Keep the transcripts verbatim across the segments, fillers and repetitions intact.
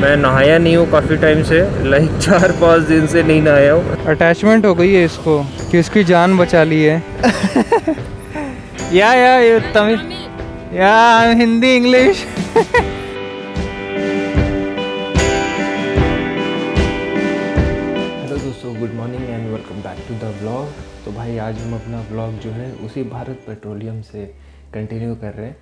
मैं नहाया नहीं हूँ काफ़ी टाइम से, लाइक चार पाँच दिन से नहीं नहाया हूँ। अटैचमेंट हो गई है इसको कि इसकी जान बचा ली है। या या ये तमिल या हिंदी इंग्लिश। हेलो दोस्तों, good morning and welcome back to the vlog. तो भाई आज हम अपना व्लॉग जो है उसी भारत पेट्रोलियम से कंटिन्यू कर रहे हैं।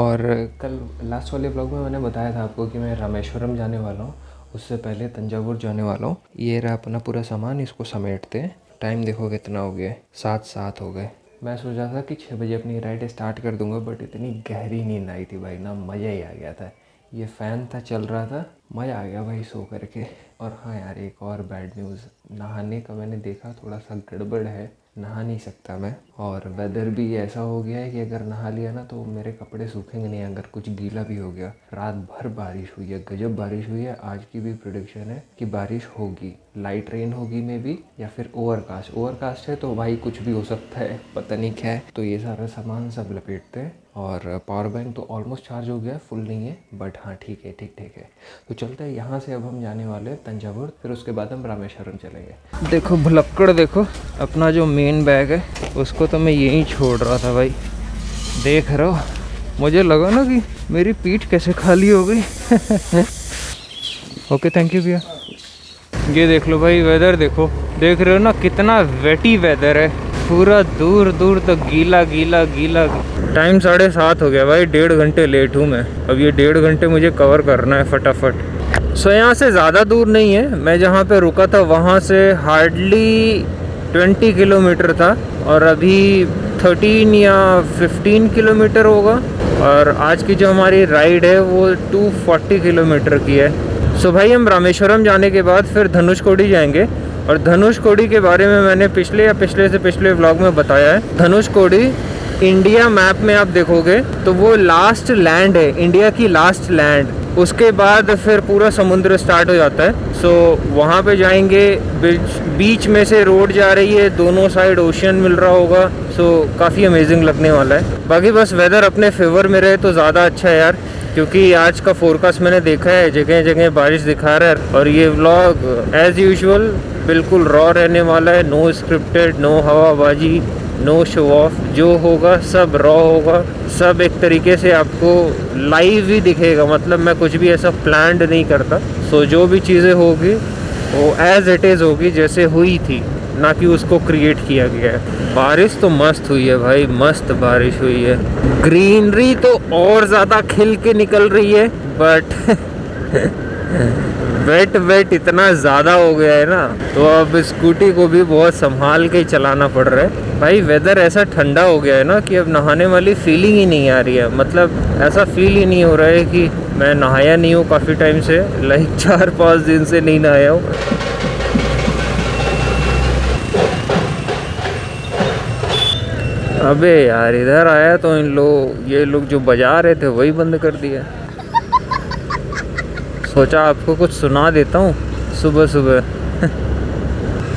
और कल लास्ट वाले ब्लॉग में मैंने बताया था आपको कि मैं रामेश्वरम जाने वाला हूँ, उससे पहले तंजावुर जाने वाला हूँ। ये रहा अपना पूरा सामान, इसको समेटते हैं। टाइम देखो कितना हो गया, सात सात हो गए। मैं सोच रहा था कि छः बजे अपनी राइड स्टार्ट कर दूंगा, बट इतनी गहरी नींद आई थी भाई ना, मज़ा ही आ गया था। ये फ़ैन था चल रहा था, मज़ा आ गया भाई सो करके। और हाँ यार, एक और बैड न्यूज़, नहाने का मैंने देखा थोड़ा सा गड़बड़ है, नहा नहीं सकता मैं। और वेदर भी ऐसा हो गया है कि अगर नहा लिया ना तो मेरे कपड़े सूखेंगे नहीं, अगर कुछ गीला भी हो गया। रात भर बारिश हुई है, गजब बारिश हुई है। आज की भी प्रेडिक्शन है कि बारिश होगी, लाइट रेन होगी मे भी, या फिर ओवरकास्ट। ओवरकास्ट है तो भाई कुछ भी हो सकता है, पता नहीं क्या है। तो ये सारा सामान सब लपेटते हैं। और पावर बैंक तो ऑलमोस्ट चार्ज हो गया है, फुल नहीं है, बट हाँ ठीक है ठीक ठीक है। तो चलते हैं यहाँ से, अब हम जाने वाले हैं तंजावुर, फिर उसके बाद हम रामेश्वरम चलेंगे। देखो भुलक्कड़, देखो अपना जो मेन बैग है उसको तो मैं यहीं छोड़ रहा था भाई, देख रहे हो। मुझे लगा ना कि मेरी पीठ कैसे खाली हो गई। ओके थैंक यू भैया। ये देख लो भाई, वेदर देखो, देख रहे हो ना कितना वेटी वेदर है, पूरा दूर दूर तक तो गीला गीला गीला। टाइम साढ़े सात हो गया भाई, डेढ़ घंटे लेट हूँ मैं। अब ये डेढ़ घंटे मुझे कवर करना है फटाफट। सो यहाँ से ज़्यादा दूर नहीं है, मैं जहाँ पे रुका था वहाँ से हार्डली बीस किलोमीटर था, और अभी तेरह या पंद्रह किलोमीटर होगा। और आज की जो हमारी राइड है वो दो सौ चालीस किलोमीटर की है। सो भाई हम रामेश्वरम जाने के बाद फिर धनुषकोडी जाएंगे, और धनुषकोडी के बारे में मैंने पिछले या पिछले से पिछले व्लॉग में बताया है। धनुषकोडी इंडिया मैप में आप देखोगे तो वो लास्ट लैंड है, इंडिया की लास्ट लैंड। उसके बाद फिर पूरा समुद्र स्टार्ट हो जाता है। सो वहाँ पे जाएंगे, बीच बीच में से रोड जा रही है, दोनों साइड ओशियन मिल रहा होगा। सो काफ़ी अमेजिंग लगने वाला है। बाकी बस वेदर अपने फेवर में रहे तो ज़्यादा अच्छा है यार, क्योंकि आज का फोरकास्ट मैंने देखा है, जगह जगह बारिश दिखा रहा है। और ये व्लॉग एज यूजुअल बिल्कुल रॉ रहने वाला है, नो स्क्रिप्टेड, नो हवाबाजी, नो शो ऑफ। जो होगा सब रॉ होगा, सब एक तरीके से आपको लाइव ही दिखेगा। मतलब मैं कुछ भी ऐसा प्लान्ड नहीं करता। सो जो भी चीज़ें होगी वो एज इट इज़ होगी, जैसे हुई थी, ना कि उसको क्रिएट किया गया है। बारिश तो मस्त हुई है भाई, मस्त बारिश हुई है। ग्रीनरी तो और ज़्यादा खिल के निकल रही है, बट वेट वेट इतना ज़्यादा हो गया है ना, तो अब स्कूटी को भी बहुत संभाल के चलाना पड़ रहा है भाई। वेदर ऐसा ठंडा हो गया है ना कि अब नहाने वाली फीलिंग ही नहीं आ रही है। मतलब ऐसा फील ही नहीं हो रहा है कि मैं नहाया नहीं हूँ काफ़ी टाइम से, लाइक चार पाँच दिन से नहीं नहाया हूँ। अबे यार इधर आया तो इन लोग, ये लोग जो बजा रहे थे वही बंद कर दिया। सोचा आपको कुछ सुना देता हूँ सुबह सुबह।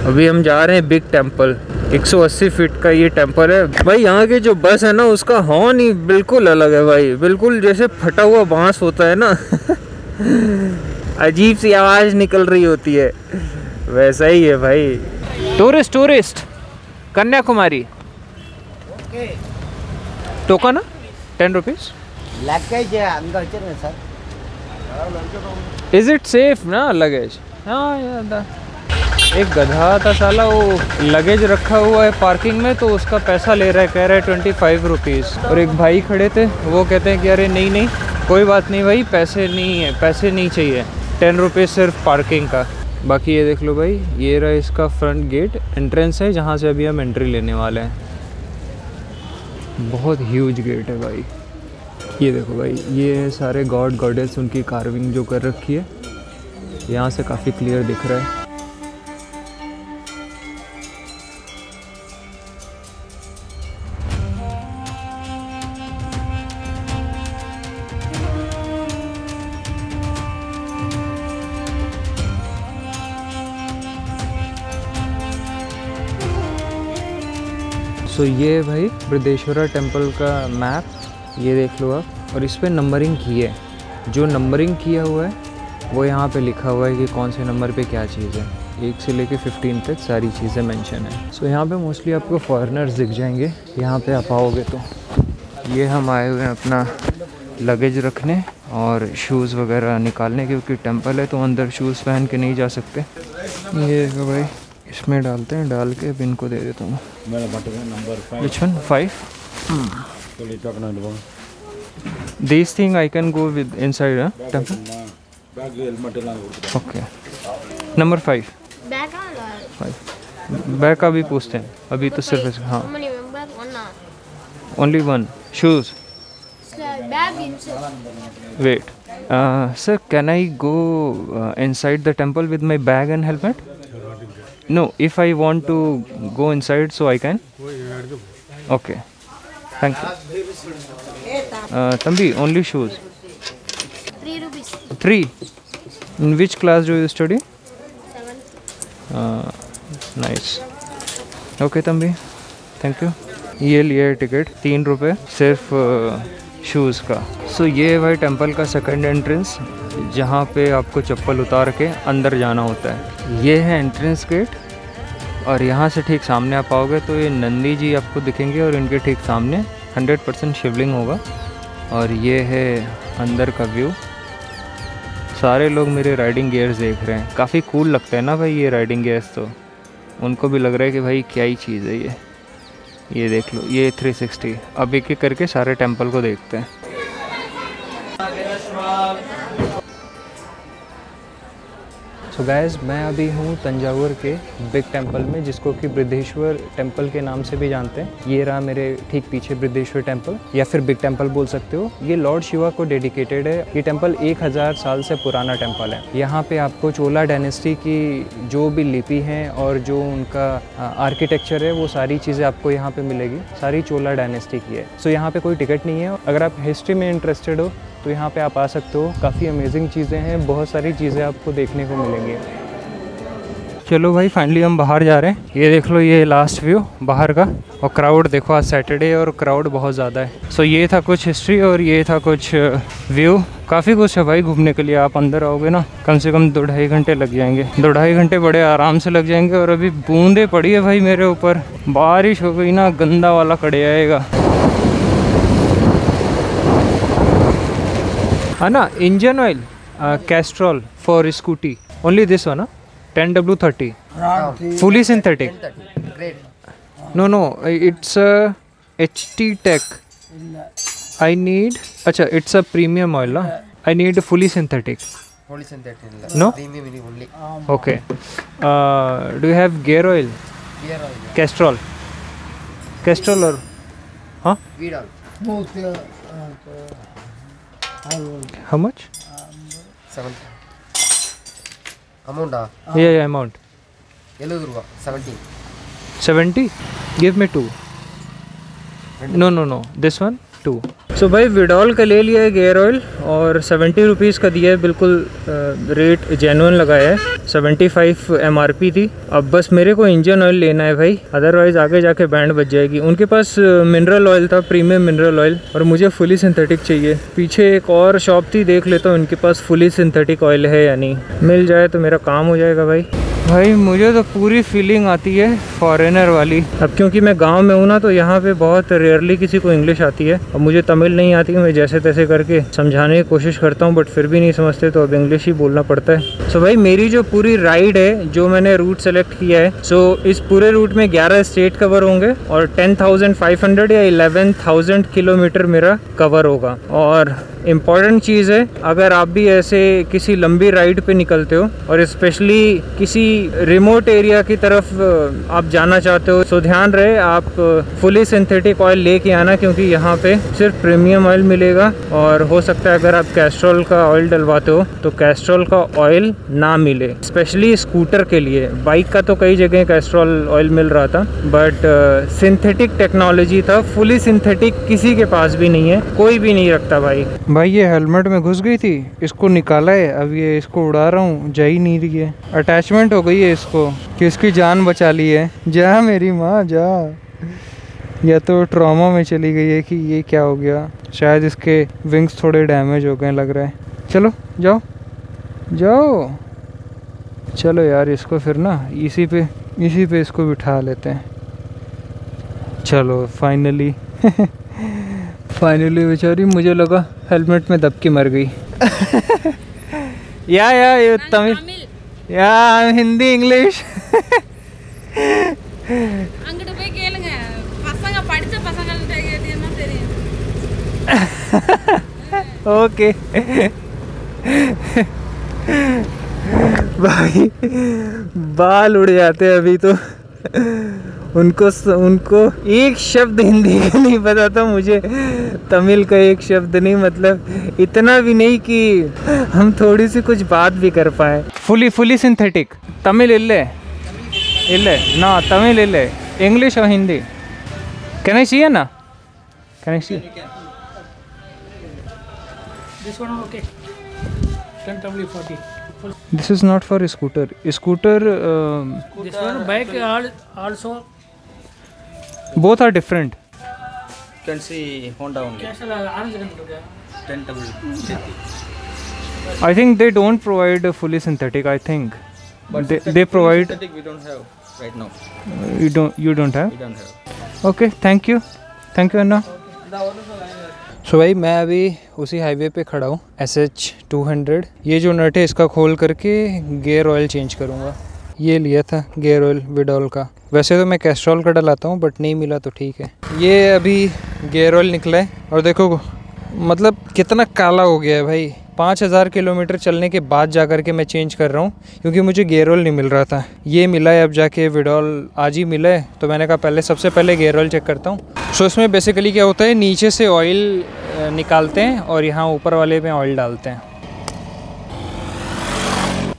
अभी हम जा रहे हैं बिग टेम्पल, एक सौ अस्सी फीट का ये टेम्पल है भाई। यहाँ की जो बस है ना उसका हॉर्न ही बिल्कुल अलग है भाई, बिल्कुल जैसे फटा हुआ बांस होता है ना। अजीब सी आवाज़ निकल रही होती है, वैसा ही है भाई। Tourist tourist Kanyakumari token ten rupees. Is it safe ना लगेज? हाँ यार, एक गधा था साला, वो लगेज रखा हुआ है पार्किंग में तो उसका पैसा ले रहा है, कह रहा है ट्वेंटी फाइव रुपीज़। और एक भाई खड़े थे, वो कहते हैं कि अरे नहीं नहीं कोई बात नहीं भाई, पैसे नहीं है, पैसे नहीं चाहिए, टेन रुपीज़ सिर्फ पार्किंग का। बाकी ये देख लो भाई, ये रहा इसका फ्रंट गेट, एंट्रेंस है जहाँ से अभी हम एंट्री लेने वाले हैं। बहुत ह्यूज गेट है भाई। ये देखो भाई, ये सारे गॉड गॉडेस उनकी कार्विंग जो कर रखी है, यहाँ से काफ़ी क्लियर दिख रहा है। तो so, ये भाई बृहदेश्वरा टेम्पल का मैप, ये देख लो आप। और इस पर नंबरिंग की है, जो नंबरिंग किया हुआ है वो यहाँ पे लिखा हुआ है कि कौन से नंबर पे क्या चीज़ है, एक से लेके फिफ्टीन तक सारी चीज़ें मेंशन है। सो so, यहाँ पे मोस्टली आपको फॉरेनर्स दिख जाएंगे यहाँ पे आप आओगे तो। ये हम आए हुए हैं अपना लगेज रखने और शूज़ वगैरह निकालने, क्योंकि टेम्पल है तो अंदर शूज़ पहन के नहीं जा सकते। ये भाई इसमें डालते हैं, डाल के अब इनको दे देता हूँ। This thing I can go with inside temple. Okay number five bag का भी पूछते हैं अभी तो सिर्फ। हाँ only one shoes wait sir, can I go inside the temple with my bag and helmet? No, if I want to go inside so I can. Okay thank you. तंबी only shoes three. In which class do you study? seventh. Uh, nice. Okay Tambi. Thank you. ये लिए ticket तीन रुपये सिर्फ shoes का। सो so, ये भाई temple का सेकंड एंट्रेंस जहाँ पे आपको चप्पल उतार के अंदर जाना होता है। ये है एंट्रेंस गेट और यहाँ से ठीक सामने आप आओगे तो ये नंदी जी आपको दिखेंगे और इनके ठीक सामने हंड्रेड परसेंट शिवलिंग होगा। और ये है अंदर का व्यू। सारे लोग मेरे राइडिंग गियर्स देख रहे हैं, काफ़ी कूल लगता है ना भाई ये राइडिंग गियर्स, तो उनको भी लग रहा है कि भाई क्या ही चीज़ है ये। ये देख लो, ये थ्री सिक्सटी। अब एक एक करके सारे टेंपल को देखते हैं। सो so गाइस, मैं अभी हूँ तंजावुर के बिग टेंपल में, जिसको कि बृहदेश्वर टेंपल के नाम से भी जानते हैं। ये रहा मेरे ठीक पीछे बृहदेश्वर टेंपल, या फिर बिग टेंपल बोल सकते हो। ये लॉर्ड शिवा को डेडिकेटेड है। ये टेंपल एक हज़ार साल से पुराना टेंपल है। यहाँ पे आपको चोला डायनेस्टी की जो भी लिपि हैं और जो उनका आर्किटेक्चर है वो सारी चीज़ें आपको यहाँ पर मिलेगी, सारी चोला डायनेस्टी की है। सो so यहाँ पर कोई टिकट नहीं है। अगर आप हिस्ट्री में इंटरेस्टेड हो तो यहाँ पे आप आ सकते हो, काफ़ी अमेजिंग चीज़ें हैं, बहुत सारी चीज़ें आपको देखने को मिलेंगी। चलो भाई फाइनली हम बाहर जा रहे हैं। ये देख लो, ये लास्ट व्यू बाहर का। और क्राउड देखो, आज सैटरडे और क्राउड बहुत ज़्यादा है। सो ये था कुछ हिस्ट्री और ये था कुछ व्यू। काफ़ी कुछ है भाई घूमने के लिए। आप अंदर आओगे ना, कम से कम दो ढाई घंटे लग जाएंगे। दो ढाई घंटे बड़े आराम से लग जाएंगे। और अभी बूंदे पड़ी है भाई मेरे ऊपर, बारिश हो गई ना गंदा वाला कड़े आएगा, है ना। Engine oil Castrol for Scooty, only this one ten W thirty fully synthetic. No no it's H T tech. I need, अच्छा it's a premium oil. I need fully synthetic. No okay. Do you have gear oil? Castrol Castrol और हाँ how much? seven amount ah yeah yeah amount seventy rupees seventy seventy give me two no no no this one two। so bhai विडॉल का ले लिया है gear oil और seventy rupees का दिया है, बिल्कुल रेट जेन्युइन लगाया है। Seventy five M R P थी। अब बस मेरे को इंजन ऑयल लेना है भाई, अदरवाइज़ आगे जाके बैंड बज जाएगी। उनके पास मिनरल ऑयल था, प्रीमियम मिनरल ऑयल, और मुझे फुली सिंथेटिक चाहिए। पीछे एक और शॉप थी, देख लेता हूँ उनके पास फुली सिंथेटिक ऑयल है या नहीं। मिल जाए तो मेरा काम हो जाएगा भाई। भाई मुझे तो पूरी फीलिंग आती है फॉरेनर वाली। अब क्योंकि मैं गांव में हूँ ना, तो यहाँ पे बहुत रेयरली किसी को इंग्लिश आती है और मुझे तमिल नहीं आती। मैं जैसे तैसे करके समझाने की कोशिश करता हूँ बट फिर भी नहीं समझते, तो अब इंग्लिश ही बोलना पड़ता है। सो भाई मेरी जो पूरी राइड है, जो मैंने रूट सेलेक्ट किया है, सो इस पूरे रूट में ग्यारह स्टेट कवर होंगे और टेन थाउजेंड फाइव हंड्रेड या इलेवन थाउजेंड किलोमीटर मेरा कवर होगा। और इम्पॉर्टेंट चीज़ है, अगर आप भी ऐसे किसी लंबी राइड पे निकलते हो और स्पेशली किसी रिमोट एरिया की तरफ आप जाना चाहते हो, तो ध्यान रहे आप फुली सिंथेटिक ऑयल लेके आना, क्योंकि यहाँ पे सिर्फ प्रीमियम ऑयल मिलेगा। और हो सकता है अगर आप कैस्ट्रॉल का ऑयल डलवाते हो तो कैस्ट्रॉल का ऑयल ना मिले, स्पेशली स्कूटर के लिए। बाइक का तो कई जगह कैस्ट्रॉल ऑयल मिल रहा था बट सिंथेटिक टेक्नोलॉजी था, फुली सिंथेटिक किसी के पास भी नहीं है, कोई भी नहीं रखता भाई। भाई ये हेलमेट में घुस गई थी, इसको निकाला है, अब ये इसको उड़ा रहा हूँ, जा ही नहीं रही है, अटैचमेंट हो गई है इसको कि इसकी जान बचा ली है। जा मेरी माँ जा, या तो ट्रॉमा में चली गई है कि ये क्या हो गया। शायद इसके विंग्स थोड़े डैमेज हो गए लग रहा है। चलो जाओ जाओ। चलो यार इसको फिर ना इसी पे इसी पे इसको बिठा लेते हैं। चलो फाइनली फाइनली बेचारी मुझे लगा हेलमेट में दबके मर गई। या या ये तमिल या हिंदी इंग्लिश ओके भाई बाल उड़ जाते हैं अभी तो। उनको उनको एक शब्द हिंदी का नहीं पता था, मुझे तमिल का एक शब्द नहीं, मतलब इतना भी नहीं कि हम थोड़ी सी कुछ बात भी कर पाए। फुली फुली सिंथेटिक तमिल इल्ले इल्ले ना तमिल इल्ले इंग्लिश और हिंदी कनेक्शन ना connection. This one okay. ten W forty. This is not for a scooter. A scooter. Uh, this one bike also. Both are different. You can see Honda only. ten W fifty. I think they don't provide a fully synthetic. I think. But they they provide. Synthetic we don't have right now. Uh, you don't you don't have. We don't have. Okay. Thank you. Thank you Anna. Okay. So so भाई मैं अभी उसी highway पे खड़ा हूँ S H two hundred. ये जो नट है इसका खोल करके गेयर ऑयल चेंज करूँगा। ये लिया था गेयर ऑयल विडोल का, वैसे तो मैं कैस्ट्रॉल का डलाता हूँ बट नहीं मिला तो ठीक है। ये अभी गेयर ऑयल निकला है और देखो मतलब कितना काला हो गया है भाई। पाँच हज़ार किलोमीटर चलने के बाद जा कर के मैं चेंज कर रहा हूँ क्योंकि मुझे गेयर ऑयल नहीं मिल रहा था। ये मिला है अब जाके विडोल, आज ही मिला है तो मैंने कहा पहले सबसे पहले गेयर ऑयल चेक करता हूँ। सो इसमें बेसिकली क्या होता है, नीचे से ऑयल निकालते हैं और यहाँ ऊपर वाले में ऑयल डालते हैं।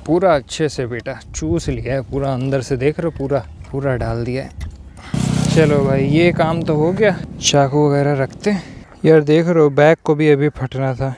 पूरा अच्छे से बेटा चूस लिया है, पूरा अंदर से देख रहे हो, पूरा पूरा डाल दिया है। चलो भाई ये काम तो हो गया। चाकू वगैरह रखते हैं। यार देख रहे हो बैग को भी अभी फटना था,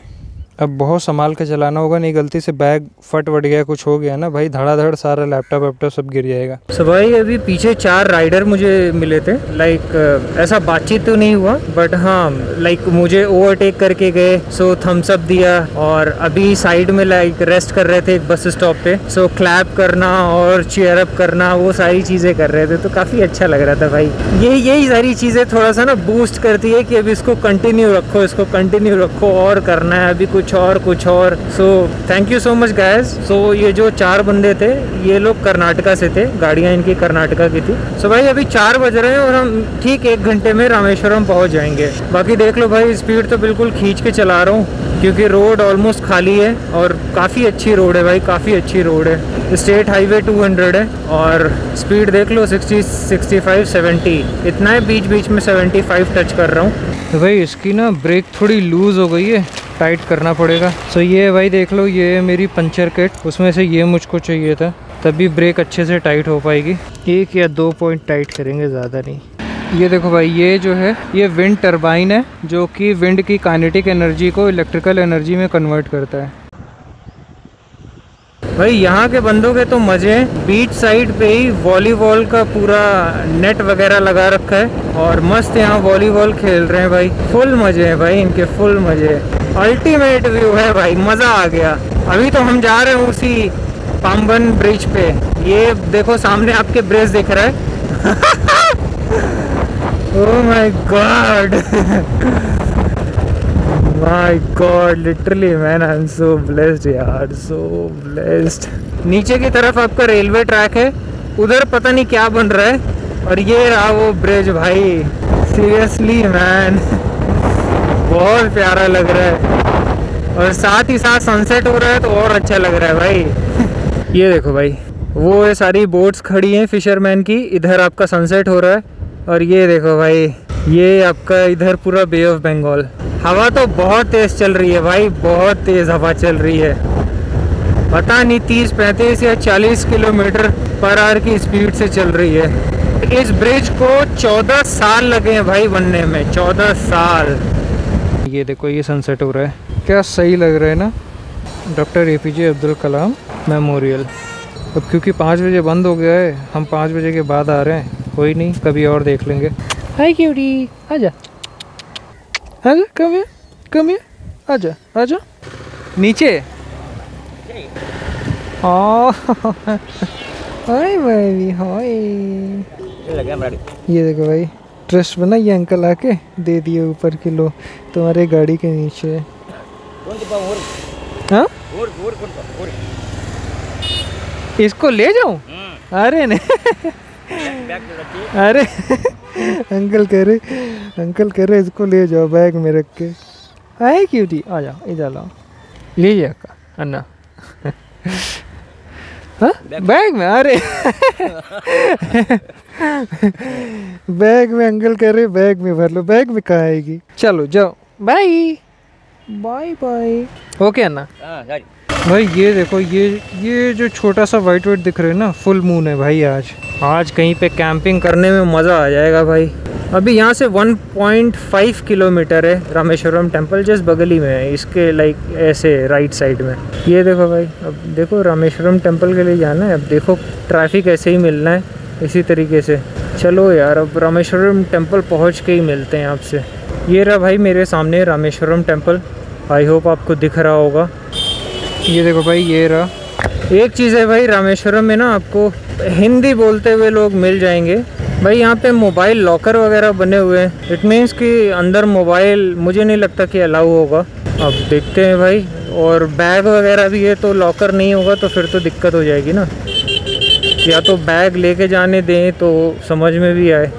अब बहुत संभाल के चलाना होगा, नहीं गलती से बैग फट वट गया कुछ हो गया ना भाई, धड़ाधड़ सारा लैपटॉप वैपटॉप सब गिर जाएगा। सो भाई अभी पीछे चार राइडर मुझे मिले थे, लाइक ऐसा बातचीत तो नहीं हुआ बट हाँ लाइक मुझे ओवरटेक करके गए, सो थम्स अप दिया। और अभी साइड में लाइक रेस्ट कर रहे थे एक बस स्टॉप पे, सो क्लैप करना और चीयर अप करना वो सारी चीज़ें कर रहे थे, तो काफ़ी अच्छा लग रहा था भाई। ये यही सारी चीज़ें थोड़ा सा ना बूस्ट करती है कि अभी इसको कंटिन्यू रखो इसको कंटिन्यू रखो और करना है अभी कुछ और कुछ और। So thank you so much guys. So ये जो चार बंदे थे ये लोग कर्नाटका से थे, गाड़ियाँ इनकी कर्नाटका की थी। सो so, भाई अभी चार बज रहे हैं और हम ठीक एक घंटे में रामेश्वरम पहुँच जाएंगे। बाकी देख लो भाई स्पीड तो बिल्कुल खींच के चला रहा हूँ क्योंकि रोड ऑलमोस्ट खाली है और काफ़ी अच्छी रोड है भाई, काफ़ी अच्छी रोड है। स्टेट हाईवे टू हंड्रेड है और स्पीड देख लो सिक्सटी सिक्सटी फाइव सेवेंटी, इतना है, बीच बीच में सेवेंटी फाइव टच कर रहा हूँ। तो भाई इसकी ना ब्रेक थोड़ी लूज़ हो गई है, टाइट करना पड़ेगा। सो ये भाई देख लो ये मेरी पंचर किट, उसमें से ये मुझको चाहिए था तभी ब्रेक अच्छे से टाइट हो पाएगी। एक या दो पॉइंट टाइट करेंगे ज़्यादा नहीं। ये देखो भाई ये जो है ये विंड टरबाइन है जो कि विंड की काइनेटिक एनर्जी को इलेक्ट्रिकल एनर्जी में कन्वर्ट करता है। भाई यहाँ के बंदों के तो मज़े हैं, बीच साइड पे ही वॉलीबॉल का पूरा नेट वगैरह लगा रखा है और मस्त यहाँ वॉलीबॉल खेल रहे हैं भाई। फुल मज़े हैं भाई इनके, फुल मज़े, अल्टीमेट व्यू है भाई, मज़ा आ गया। अभी तो हम जा रहे हैं उसी पाम्बन ब्रिज पे, ये देखो सामने आपके ब्रिज दिख रहा है। Oh my God my God, literally man I am so blessed यार, सो ब्लेस्ड। नीचे की तरफ आपका रेलवे ट्रैक है, उधर पता नहीं क्या बन रहा है और ये रहा वो ब्रिज भाई। सीरियसली मैन बहुत प्यारा लग रहा है और साथ ही साथ सनसेट हो रहा है तो और अच्छा लग रहा है भाई। ये देखो भाई वो ये सारी बोट्स खड़ी हैं फिशरमैन की, इधर आपका सनसेट हो रहा है और ये देखो भाई ये आपका इधर पूरा बे ऑफ बंगाल। हवा तो बहुत तेज़ चल रही है भाई, बहुत तेज़ हवा चल रही है, पता नहीं तीस पैंतीस या चालीस किलोमीटर पर आवर की स्पीड से चल रही है। इस ब्रिज को चौदह साल लगे हैं भाई बनने में, चौदह साल। ये देखो ये सनसेट हो रहा है, क्या सही लग रहा है ना। Doctor A P J Abdul Kalam memorial अब क्योंकि पाँच बजे बंद हो गया है, हम पाँच बजे के बाद आ रहे हैं, कोई नहीं कभी और देख लेंगे। हाय क्यूटी आजा आजा कम हियर कम हियर आजा आजा नीचे। Oh, हाय भाई हाय। ये देखो भाई ट्रस्ट बना, ये अंकल आके दे दिए ऊपर के लो तुम्हारे गाड़ी के नीचे। हाँ इसको ले जाऊँ? अरे नहीं अरे अंकल कह रहे अंकल कह रहे इसको ले जाओ बैग में रख के। आए क्यों थी, आ जाओ इधर लाओ ले जाओ अन्ना हाँ बैग में। अरे बैग में अंकल कह रहे बैग में भर लो। बैग में कहाँ आएगी? चलो जाओ बाय बाय बाय। ओके अन्ना भाई ये देखो ये ये जो छोटा सा वाइट वाइट दिख रहा है ना फुल मून है भाई। आज आज कहीं पे कैंपिंग करने में मज़ा आ जाएगा भाई। अभी यहाँ से वन पॉइंट फाइव किलोमीटर है रामेश्वरम टेम्पल, जस्ट बगल ही में है इसके, लाइक ऐसे राइट साइड में। ये देखो भाई अब देखो रामेश्वरम टेम्पल के लिए जाना है, अब देखो ट्रैफिक ऐसे ही मिलना है इसी तरीके से। चलो यार अब रामेश्वरम टेम्पल पहुँच के ही मिलते हैं आपसे। ये रहा भाई मेरे सामने रामेश्वरम टेम्पल, आई होप आपको दिख रहा होगा। ये देखो भाई ये रहा। एक चीज़ है भाई रामेश्वरम में ना आपको हिंदी बोलते हुए लोग मिल जाएंगे भाई। यहाँ पे मोबाइल लॉकर वगैरह बने हुए हैं, इट मीन्स कि अंदर मोबाइल मुझे नहीं लगता कि अलाउ होगा। अब देखते हैं भाई, और बैग वगैरह भी है तो लॉकर नहीं होगा तो फिर तो दिक्कत हो जाएगी ना, या तो बैग लेके जाने दें तो समझ में भी आए।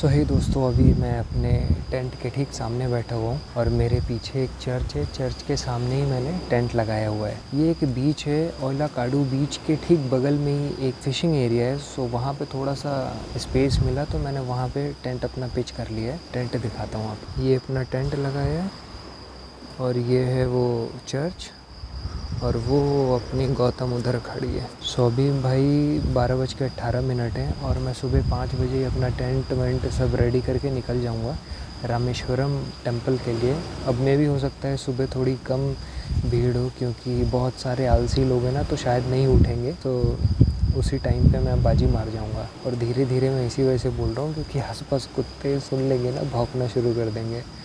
सो हे दोस्तों अभी मैं अपने टेंट के ठीक सामने बैठा हुआ हूँ और मेरे पीछे एक चर्च है, चर्च के सामने ही मैंने टेंट लगाया हुआ है। ये एक बीच है ओइलाकाडू बीच के ठीक बगल में ही एक फिशिंग एरिया है, सो वहाँ पे थोड़ा सा स्पेस मिला तो मैंने वहाँ पे टेंट अपना पिच कर लिया है। टेंट दिखाता हूँ आपको, ये अपना टेंट लगाया है और ये है वो चर्च और वो अपनी गौतम उधर खड़ी है। सो अभी भाई बारह बज के अट्ठारह मिनट हैं और मैं सुबह पाँच बजे अपना टेंट वेंट सब रेडी करके निकल जाऊंगा रामेश्वरम टेम्पल के लिए। अब मैं भी हो सकता है सुबह थोड़ी कम भीड़ हो क्योंकि बहुत सारे आलसी लोग हैं ना तो शायद नहीं उठेंगे, तो उसी टाइम पे मैं बाजी मार जाऊंगा। और धीरे धीरे मैं इसी वजह से बोल रहा हूँ क्योंकि आस पास कुत्ते सुन लेंगे ना भौंकना शुरू कर देंगे।